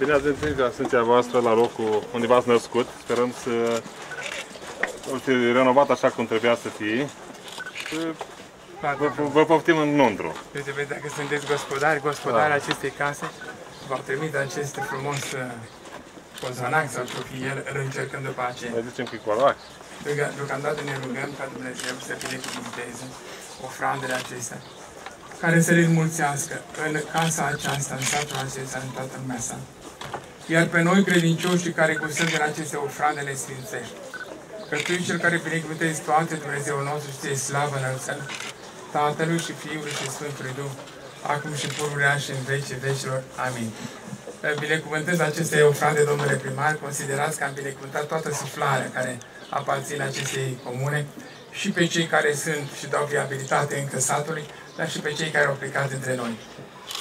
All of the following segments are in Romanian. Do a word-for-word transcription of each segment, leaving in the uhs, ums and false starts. Bine ați venit la Sfinția voastră, la locul unde v-ați născut. Sperăm să o fi renovat așa cum trebuia să fie. Vă, vă poftim în Londru. Uite, vezi, dacă sunteți gospodari, gospodari da. acestei case, v-au trimis acest frumos cozonac sau el, îl încercăm după aceea. Mai zicem că e colac. Deocamdată ne rugăm ca Dumnezeu să binecuvânteze ofrandele acestea, care să le înmulțească în casa aceasta, în satul acesta, în toată lumea sa. Iar pe noi, credincioșii care gustăm din aceste ofrande, le sfințești. Că Tu ești Cel care binecuvântezi toate, Dumnezeul nostru, și Ție slavă înălțăm, Tatălui și Fiului și Sfântului Duh, acum și pururea și în vecii vecilor. Amin. Binecuvântez aceste ofrande, domnule primar, considerați că am binecuvântat toată suflarea care aparține acestei comune și pe cei care sunt și dau viabilitate încă satului, dar și pe cei care au plecat între noi.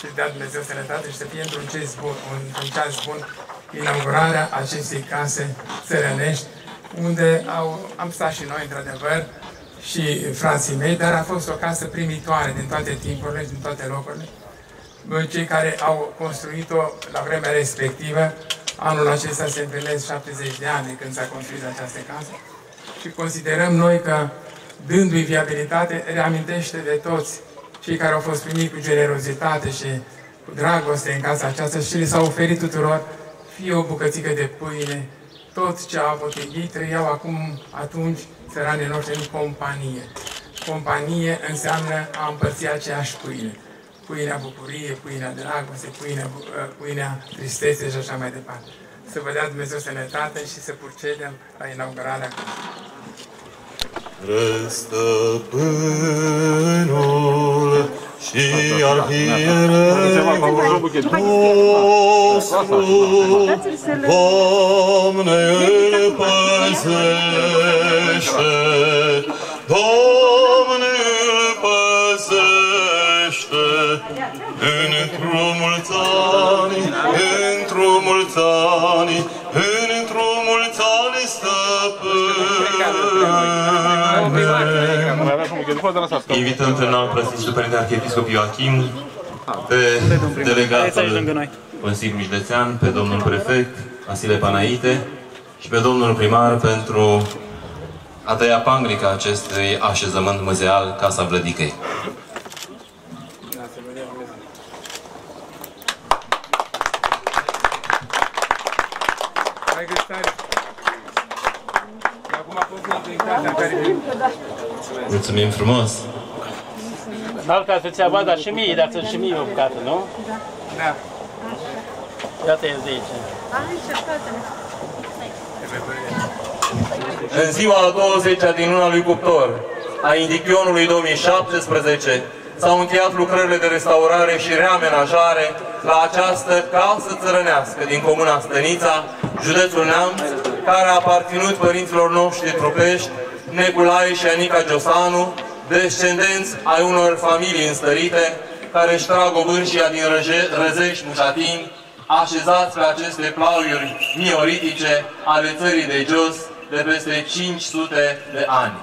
Să-ți dea Dumnezeu sănătate și să fie într-un ceas bun, bun inaugurarea acestei case țărănești, unde au, am stat și noi, într-adevăr, și frații mei, dar a fost o casă primitoare din toate timpurile și din toate locurile. Cei care au construit-o la vremea respectivă, anul acesta se împlinesc șaptezeci de ani când s-a construit această casă și considerăm noi că, dându-i viabilitate, reamintește de toți cei care au fost primiți cu generozitate și cu dragoste în casa aceasta și le s-au oferit tuturor fie o bucățică de pâine, tot ce au avut ei, trăiau acum, atunci, țăranii noștri în companie. Companie înseamnă a împărți aceeași pâine. Pâinea bucurie, pâinea dragoste, pâinea, pâinea tristețe și așa mai departe. Să vă dea Dumnezeu sănătate și să procedem la inaugurarea. Răstăpânul și arhierei nostru, Doamne, îl păzește, Doamne, îl păzește, într-o mulți ani, într-o mulți ani, într-o mulți ani, stăpâne. Invităm în alt preasfințitul Părinte Arhiepiscop Ioachim, pe delegatul Consiliului Județean, pe domnul prefect Vasile Panaite și pe domnul primar pentru a tăia panglica acestui așezământ muzeal Casa Vlădicăi. Mulțumim frumos! Alca să-ți ia bada și mie, dar sunt și mie o bucată, nu? Da. Iată e de aici. În ziua a douăzecea din luna lui Cuptor, a Indicionului două mii șaptesprezece, s-au încheiat lucrările de restaurare și reamenajare la această casă țărănească din comuna Stănița, județul Neamț, care a aparținut părinților noștri trupești, Nicolae și Anica Giosanu, descendenți ai unor familii înstărite, care își trag obârșia din Răzești Mușatini, așezați pe aceste plauiuri mioritice ale țării de jos de peste cinci sute de ani.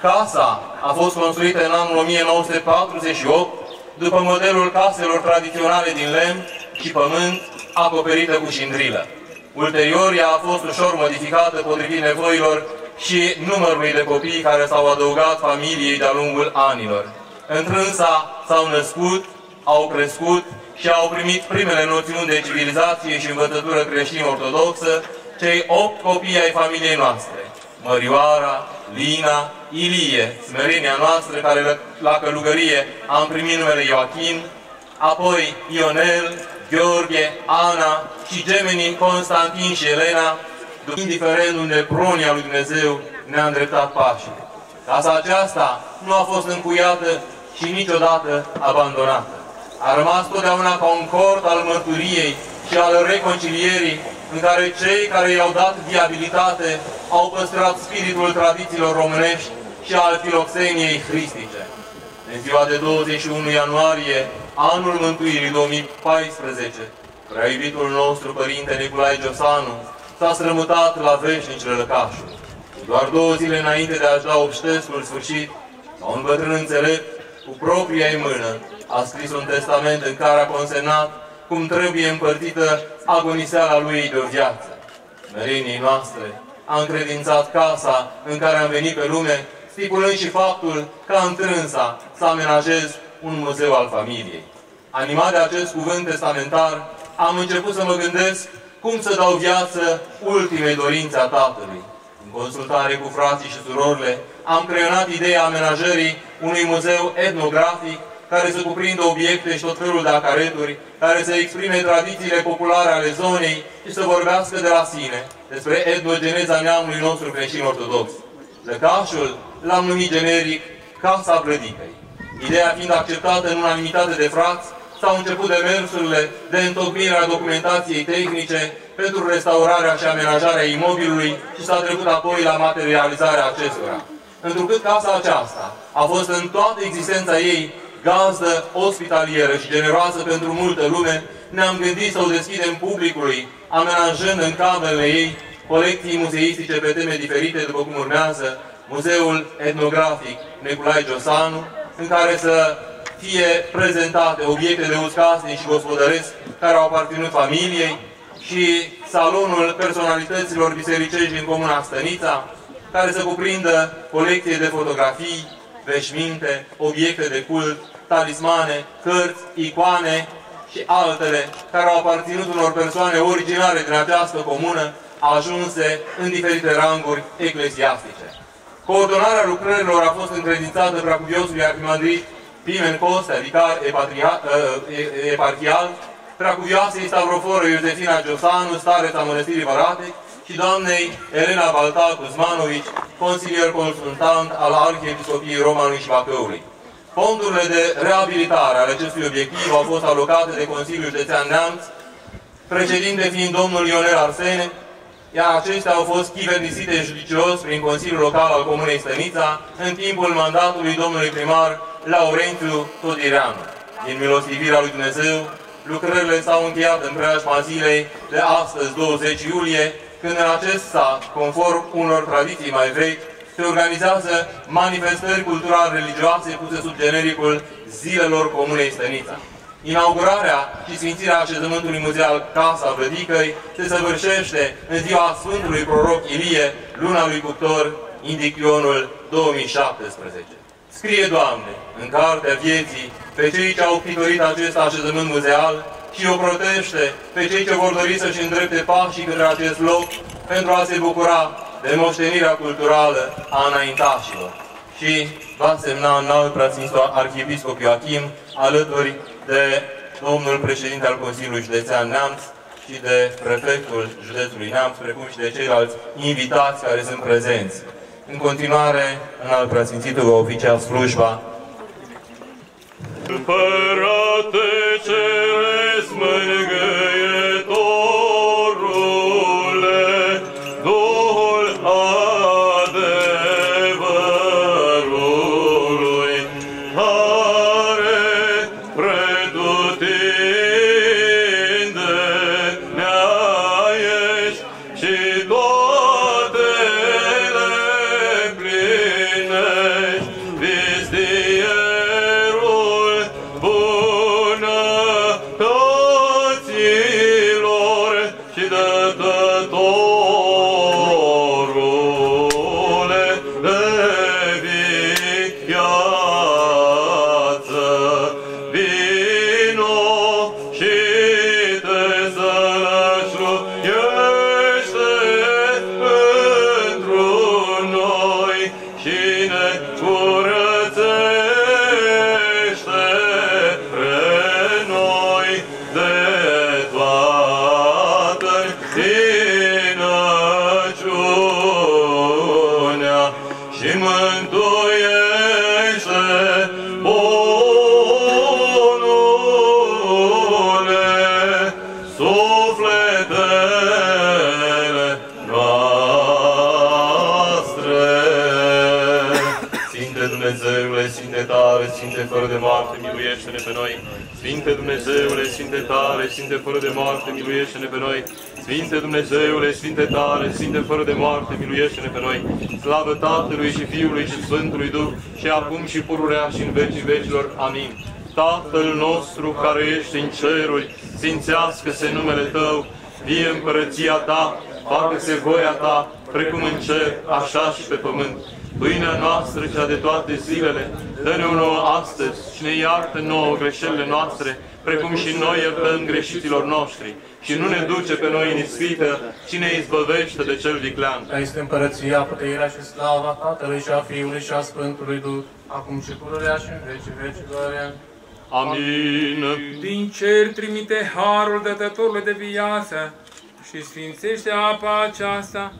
Casa a fost construită în anul o mie nouă sute patruzeci și opt, după modelul caselor tradiționale din lemn și pământ, acoperită cu șindrilă. Ulterior, ea a fost ușor modificată potrivit nevoilor și numărului de copii care s-au adăugat familiei de-a lungul anilor. Întrânsa s-au născut, au crescut și au primit primele noțiuni de civilizație și învățătură creștin-ortodoxă cei opt copii ai familiei noastre, Mărioara, Lina, Ilie, smerenia noastră, care la călugărie am primit numele Ioachim, apoi Ionel, Gheorghe, Ana și gemenii Constantin și Elena, indiferent unde pronia lui Dumnezeu ne-a îndreptat pașii. Casa aceasta nu a fost încuiată și niciodată abandonată. A rămas totdeauna ca un cort al mărturiei și al reconcilierii, în care cei care i-au dat viabilitate au păstrat spiritul tradițiilor românești și al filoxeniei hristice. În ziua de douăzeci și unu ianuarie, anul Mântuirii două mii paisprezece, prea iubitul nostru Părinte Nicolae Giosanu s-a strămutat la veșnicile lăcașului. Doar două zile înainte de a-și da obștescul sfârșit, ca un bătrân înțelept, cu propria ei mână, a scris un testament în care a consemnat cum trebuie împărtită agoniseala lui de o viață. Mărinii noastre a încredințat casa în care am venit pe lume, stipulând și faptul că în trânsa să amenajez un muzeu al familiei. Animat de acest cuvânt testamentar, am început să mă gândesc cum să dau viață ultimei dorințe a tatălui. În consultare cu frații și surorile, am creionat ideea amenajării unui muzeu etnografic care să cuprindă obiecte și tot felul de acareturi, care să exprime tradițiile populare ale zonei și să vorbească de la sine despre etnogeneza neamului nostru creștin-ortodox. Lăcașul l-am numit generic Casa Vlădicăi. Ideea fiind acceptată în unanimitate de frați, s-au început demersurile de întocmire a documentației tehnice pentru restaurarea și amenajarea imobilului și s-a trecut apoi la materializarea acestora. Întrucât casa aceasta a fost în toată existența ei gazdă, ospitalieră și generoasă pentru multă lume, ne-am gândit să o deschidem publicului, amenajând în camerele ei colecții muzeistice pe teme diferite, după cum urmează Muzeul Etnografic Nicolae Giosanu, în care să fie prezentate obiecte de uz casnic și gospodăresc care au aparținut familiei, și Salonul Personalităților Bisericești din comuna Stănița, care să cuprindă colecție de fotografii, veșminte, obiecte de cult, talismane, cărți, icoane și altele care au aparținut unor persoane originare din această comună, ajunse în diferite ranguri eclesiastice. Coordonarea lucrărilor a fost încredințată preacuviosului arhimandrit Pimen Costea, vicar eparhial, preacuvioasei stavroforă Iusefina Giosanu, stareța Mănăstirii Vărate, și doamnei Elena Valtacuzmanović, consilier consultant al Arhiepiscopiei Romanului și Bacăului. Fondurile de reabilitare ale acestui obiectiv au fost alocate de Consiliul Județean Neamț, președinte fiind domnul Ionel Arsene, iar acestea au fost chivernisite judicios prin Consiliul Local al Comunei Stănița în timpul mandatului domnului primar Laurentiu Todireanu. Din milosivirea lui Dumnezeu, lucrările s-au încheiat în preajma zilei de astăzi, douăzeci iulie, când în acest sat, conform unor tradiții mai vechi, se organizează manifestări cultural-religioase puse sub genericul Zilelor Comunei Stănița. Inaugurarea și sfințirea așezământului muzeal Casa Vlădicăi se săvârșește în ziua Sfântului Proroc Ilie, luna lui Cuptor, indiclionul două mii șaptesprezece. Scrie, Doamne, în cartea vieții pe cei ce au pitorit acest așezământ muzeal și o protește pe cei ce vor dori să-și îndrepte pașii către acest loc pentru a se bucura de moștenirea culturală a înaintașilor. Și va semna înalt preasfințitul arhiepiscop Ioachim, alături de domnul președinte al Consiliului Județean Neamț și de prefectul județului Neamț, precum și de ceilalți invitați care sunt prezenți. În continuare, înalt preasfințitul va oficia slujba. Împărate Ceresc, mângâietorule, Duhul adevărului, care pretutindenea ești și toate le împlinești, vistiești fără de moarte, miluiește-ne pe noi. Sfinte Dumnezeule, Sfinte tare, Sfinte fără de moarte, miluiește-ne pe noi. Sfinte Dumnezeule, Sfinte tare, Sfinte fără de moarte, miluiește-ne pe noi. Slavă Tatălui și Fiului și Sfântului Duh, și acum și pururea și în vecii vecilor. Amin. Tatăl nostru care ești în ceruri, sfințească-se numele Tău, vie împărăția Ta, facă-se voia Ta, precum în cer, așa și pe pământ. Pâinea noastră, cea de toate zilele, dă-ne-o nouă astăzi și ne iartă nouă greșelile noastre, precum și noi iertăm greșiților noștri. Și nu ne duce pe noi în ispită, ci ne izbăvește de cel viclean. Că este împărăția, puterea și slava Tatălui și a Fiului și a Sfântului Duh, acum și pururea și în vecii vecilor. Amin. Din cer trimite harul dătătorului de viață și sfințește apa aceasta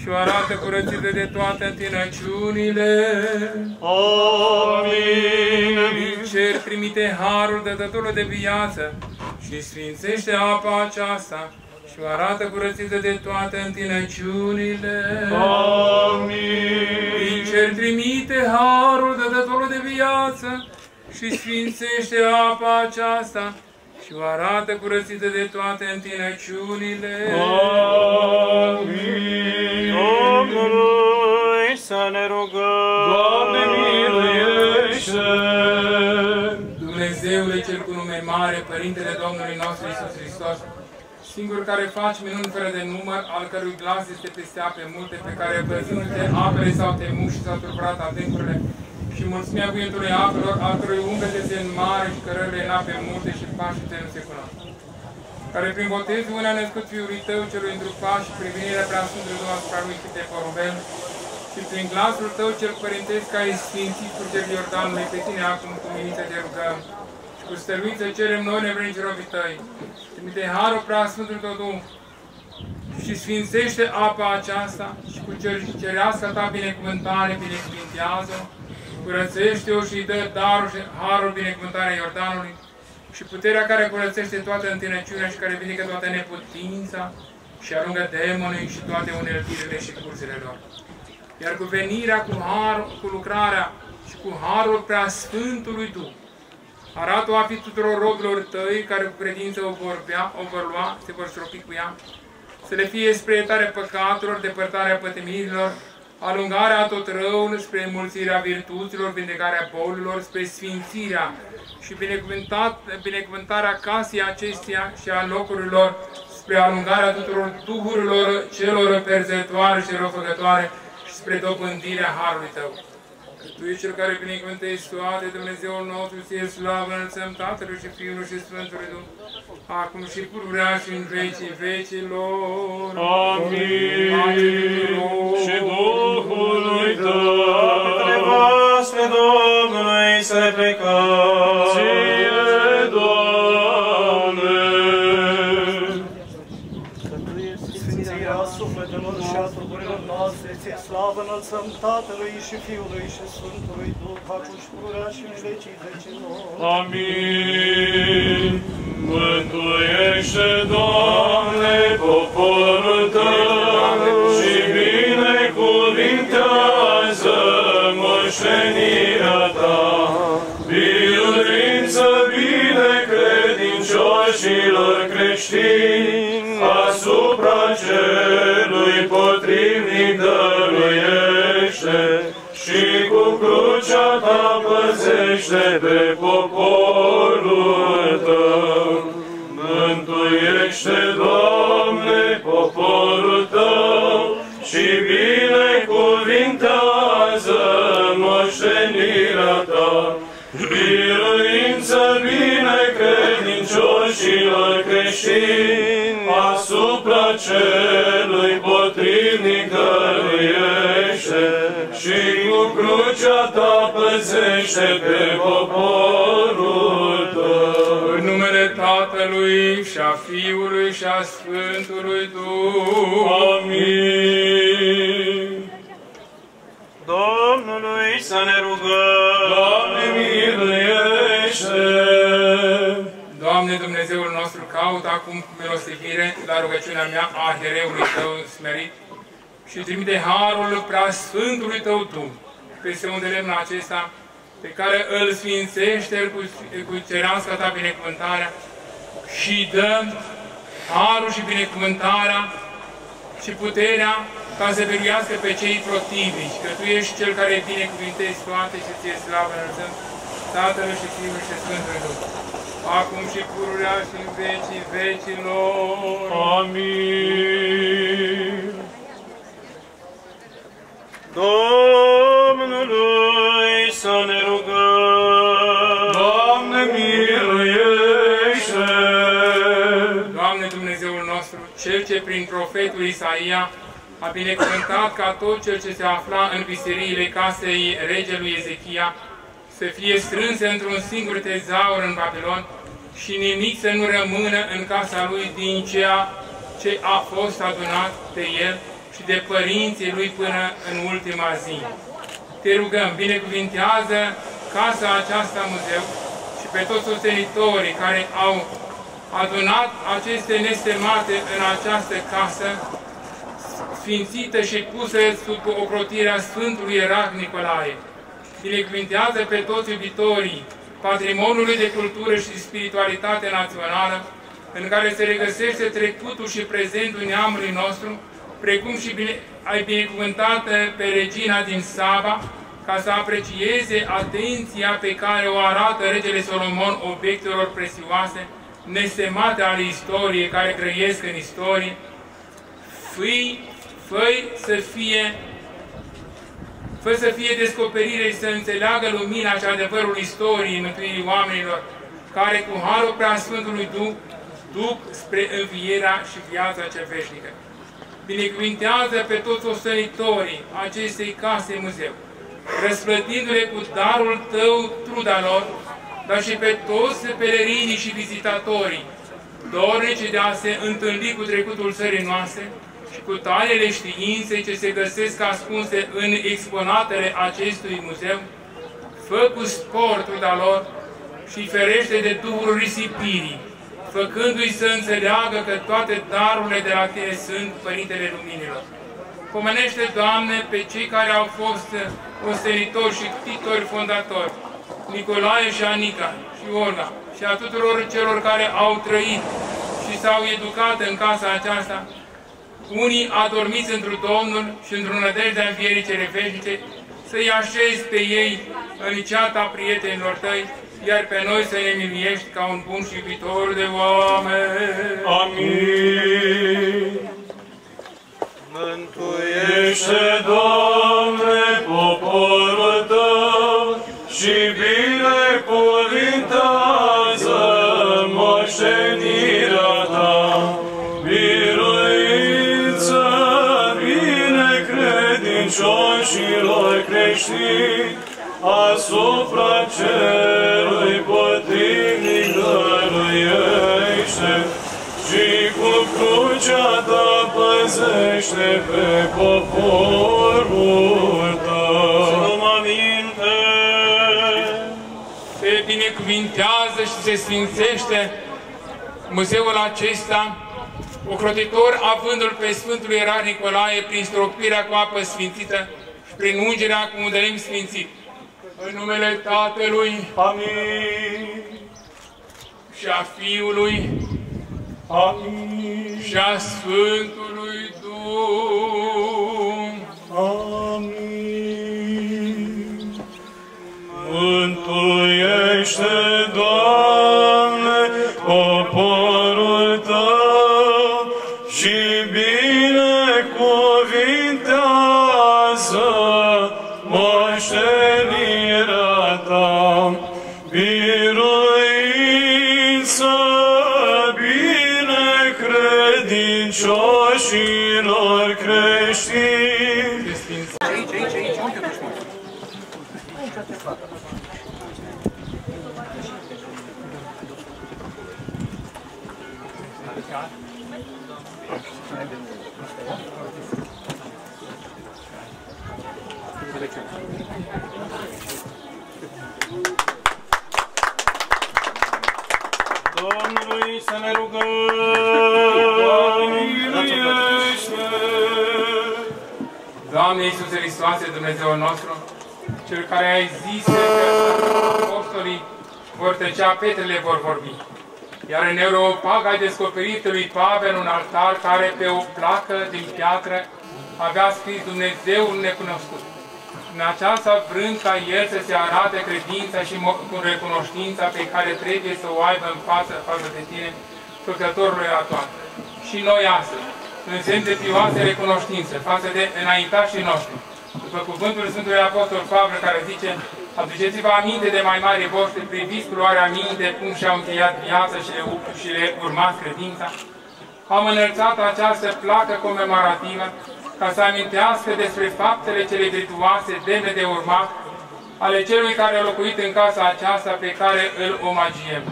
și o arată curățită de toate întinăciunile. Amin. Din cer trimite harul dătătorului de viață și sfințește apa aceasta și o arată curățită de toate întinăciunile. Amin. Din cer trimite harul dătătorului de viață și sfințește apa aceasta și o arată curățită de toate întinăciunile. Amin. Domnului să ne rugăm. Doamne miluiește! Dumnezeule cel cu nume mare, Părintele Domnului nostru Iisus Hristos, singur care faci minuni fără de număr, al cărui glas este peste ape multe, pe care păzându-te apele s-au temut și s-au tulburat adâncurile, și mulțumea cuvântului apelor, al cărui umbrete în mare și cărările în ape multe și pașii te nu se cunoască, care prin botezul unea născut Fiului Tău, celui îndrupat și prin venirea preasfântului Dumnezeu asupra Lui câte porumbel, și prin glasul Tău cel părintesc ai sfințit curgerii Iordanului, pe Tine acum cu miniță te rugăm și cu stăruință cerem noi nevrenci robii Tăi. Trimite harul preasfântului Tău Duh și sfințește apa aceasta și cu cerească Ta binecuvântare binecuvintează-o. Curățește-o și dă darul și harul binecuvântarea Iordanului și puterea care curățește toată întinăciunea și care vindecă toată neputința și aruncă demonii și toate uneltirile și cursurile lor. Iar cu venirea, cu harul, cu lucrarea și cu harul preasfântului Duh, arată-o a fi tuturor robilor Tăi care cu credință o vor bea, o vor lua, se vor stropi cu ea, să le fie spre iertarea păcatelor, depărtarea pătimirilor, alungarea tot răul, spre înmulțirea virtuților, vindecarea bolilor, spre sfințirea și binecuvântarea casei acesteia și a locurilor, spre alungarea tuturor duhurilor celor perzătoare și răufăcătoare și spre dobândirea harului Tău. Că Tu ești Cel care binecuvântezi toate, Dumnezeul nostru, Ție slavă înălțăm Tatălui și Fiului și Sfântului Duh, acum și pururea și în vecii vecilor. Amin. Și Duhului Tău. Către voastre Domnului să plecăm. Ție, Doamne. Că Tu ești sfințirea sufletelor și a trupurilor noastre, Ție slavă înălțăm Tatălui și Fiului și Sfântului Duh, acum și pururea și în vecii vecilor. Amin. Mântuiește, Doamne, poporul Tău și binecuvintează moștenirea Ta. Biruință binecredincioșilor creștini, asupra celui potrivnic dăruiește și cu crucea Ta păzește pe poporul Tău. Mântuiește, Doamne, poporul Tău și binecuvintează moștenirea Ta. Biruință binecredincioșilor creștini, asupra celui potrivnic dăruiește și cu crucea Ta păzește pe poporul Tău. În numele Tatălui și a Fiului și a Sfântului Duh. Amin. Domnului să ne rugăm. Doamne miluiește! Doamne Dumnezeul nostru, caut acum cu milostivire la rugăciunea mea a arhiereului Tău smerit și trimite harul preasfântului Tău Duh peste un lemn acesta pe care îl sfințește cu, cu cerească Ta binecuvântarea și dă harul și binecuvântarea și puterea ca să veluiască pe cei protivnici, că Tu ești Cel care binecuvintezi toate și Ție slavă înălțăm Tatăl și Fiul și Sfântul Duh, acum și pururea și în vecii vecilor. Amin. Domnului să ne rugăm. Doamne miluiește! Doamne Dumnezeul nostru, Cel ce prin profetul Isaia a binecuvântat ca tot cel ce se afla în viseriile casei regelui Ezechia să fie strânse într-un singur tezaur în Babilon și nimic să nu rămână în casa lui din ceea ce a fost adunat de el și de părinții lui până în ultima zi. Te rugăm, binecuvintează casa aceasta muzeu și pe toți sostenitorii care au adunat aceste nestemate în această casă sfințită și pusă sub ocrotirea Sfântului Erach Nicolae. Binecuvintează pe toți iubitorii patrimoniului de cultură și spiritualitate națională, în care se regăsește trecutul și prezentul neamului nostru, precum și bine, ai binecuvântat pe regina din Saba, ca să aprecieze atenția pe care o arată regele Solomon obiectelor prețioase, nesemate ale istoriei, care grăiesc în istorie. Făi, făi să fie Fă să fie descoperire și să înțeleagă lumina și adevărul istoriei mântuirii oamenilor, care cu harul preasfântului Duh duc spre învierea și viața cea veșnică. Binecuvintează pe toți ostenitorii acestei case muzeu, răsplătindu-le cu darul tău truda lor, dar și pe toți pelerinii și vizitatorii, dornici de a se întâlni cu trecutul țării noastre, cu tainele științei ce se găsesc ascunse în exponatele acestui muzeu, fă cu spor truda lor și ferește de duhul risipirii, făcându-i să înțeleagă că toate darurile de la tine sunt Părintele Luminilor. Pomenește, Doamne, pe cei care au fost ostenitori și ctitori fondatori, Nicolae și Anica și Olga, și a tuturor celor care au trăit și s-au educat în casa aceasta, unii adormiți într-un Domnul și într-un nădejde a învierii cele veșnice, să-i așezi pe ei în liceata prietenilor tăi, iar pe noi să ne miluiești ca un bun și iubitor de oameni. Amin. Mântuiește, Doamne, poporul tău și binecuvintează moștenirea ta. Credincioșilor creștini, asupra celui potrivnic dăruiește și cu crucea ta păzește pe poporul tău. Să nu mă minte! Se binecuvintează și se sfințește muzeul acesta, ocrotitor avându-l pe Sfântul Ierarh Nicolae prin stropirea cu apă sfințită și prin ungerea cu un delem sfințit. În numele Tatălui, amin, și a Fiului, amin, și a Sfântului Duh, amin. Mântuiește, Doamne, poporul tău, credincioșilor creștini. Domnului să ne rugăm. Doamne Iisuse Hristoase, Dumnezeul nostru, Cel care ai zis că apostolii vor trecea, petrele vor vorbi. Iar în Europag ai descoperit lui Pavel un altar care pe o placă din piatră avea scris Dumnezeul necunoscut. În aceasta vrând ca el să se arate credința și recunoștința pe care trebuie să o aibă în față, față de tine, Făcătorului a toate. Și noi astăzi, în semn de pioase recunoștință, față de înaintașii noștri, după cuvântul Sfântului Apostol Pavel care zice: aduceți-vă aminte de mai mari voștri, priviți culoarea minte, cum și-au încheiat viața și le, și le urmați credința, am înălțat această placă comemorativă ca să amintească despre faptele cele virtuoase, demne de urmat, ale celui care a locuit în casa aceasta pe care îl omagiem.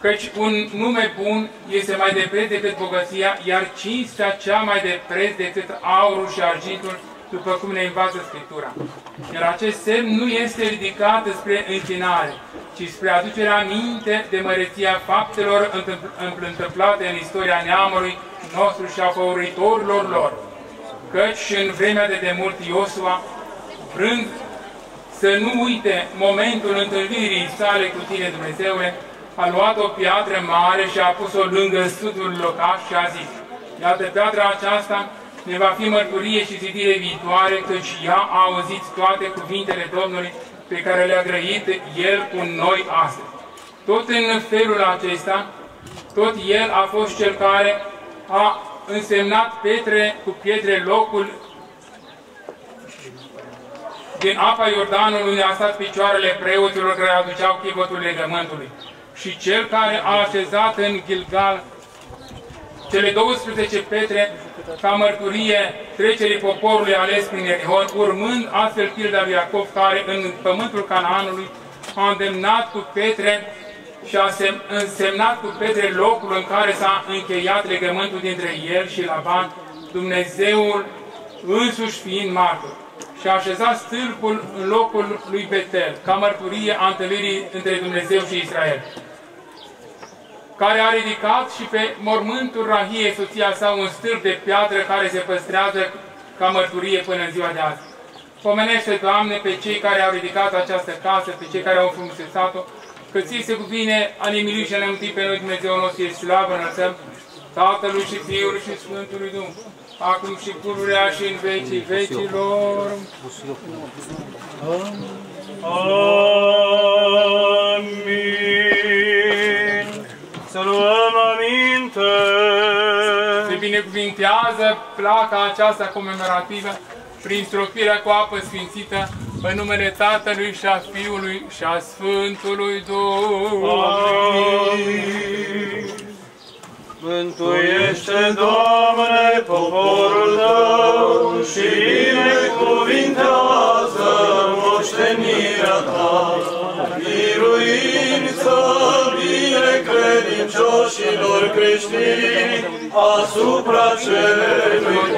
Căci un nume bun este mai de preț decât bogăția, iar cinstea cea mai de preț decât aurul și argintul, după cum ne învață Scriptura. Iar acest semn nu este ridicat spre închinare, ci spre aducerea aminte de măreția faptelor întâmplate în istoria neamului nostru și a făuritorilor lor. Căci în vremea de demult Iosua, vrând să nu uite momentul întâlnirii sale cu tine, Dumnezeule, a luat o piatră mare și a pus-o lângă sudul locaș și a zis: iată, piatra aceasta ne va fi mărturie și zidire viitoare, căci ea a auzit toate cuvintele Domnului pe care le-a grăit El cu noi astăzi. Tot în felul acesta, tot El a fost Cel care a însemnat pietre cu pietre locul din apa Iordanului unde a stat picioarele preoților care aduceau chivotul legământului. Și Cel care a așezat în Gilgal cele douăsprezece pietre ca mărturie trecerii poporului ales prin Erihon, urmând astfel pilda lui Iacov, care în pământul Canaanului a îndemnat cu pietre și a însemnat cu pietre locul în care s-a încheiat legământul dintre el și Laban, Dumnezeul însuși fiind martor. Și a așezat stâlpul în locul lui Betel, ca mărturie a întâlnirii între Dumnezeu și Israel, care a ridicat și pe mormântul Rahiei, soția sa, un stâlp de piatră care se păstrează ca mărturie până în ziua de azi. Pomenește, Doamne, pe cei care au ridicat această casă, pe cei care au înfrumusețat-o, că ție se cuvine a nimiluit și a nemântit pe noi, Dumnezeu nostru, ești slavă, înălțăm Tatălui și Fiului și Sfântului Duh, acum și pururea și în vecii vecilor. Amin. Să luăm aminte. Se binecuvintează placa aceasta comemorativă prin stropirea cu apă sfințită în numele Tatălui și a Fiului și a Sfântului Duh. Amin. Mântuiește, Doamne, poporul Tău și binecuvintează moștenirea Ta, miruință binecredincioșilor creștini asupra celui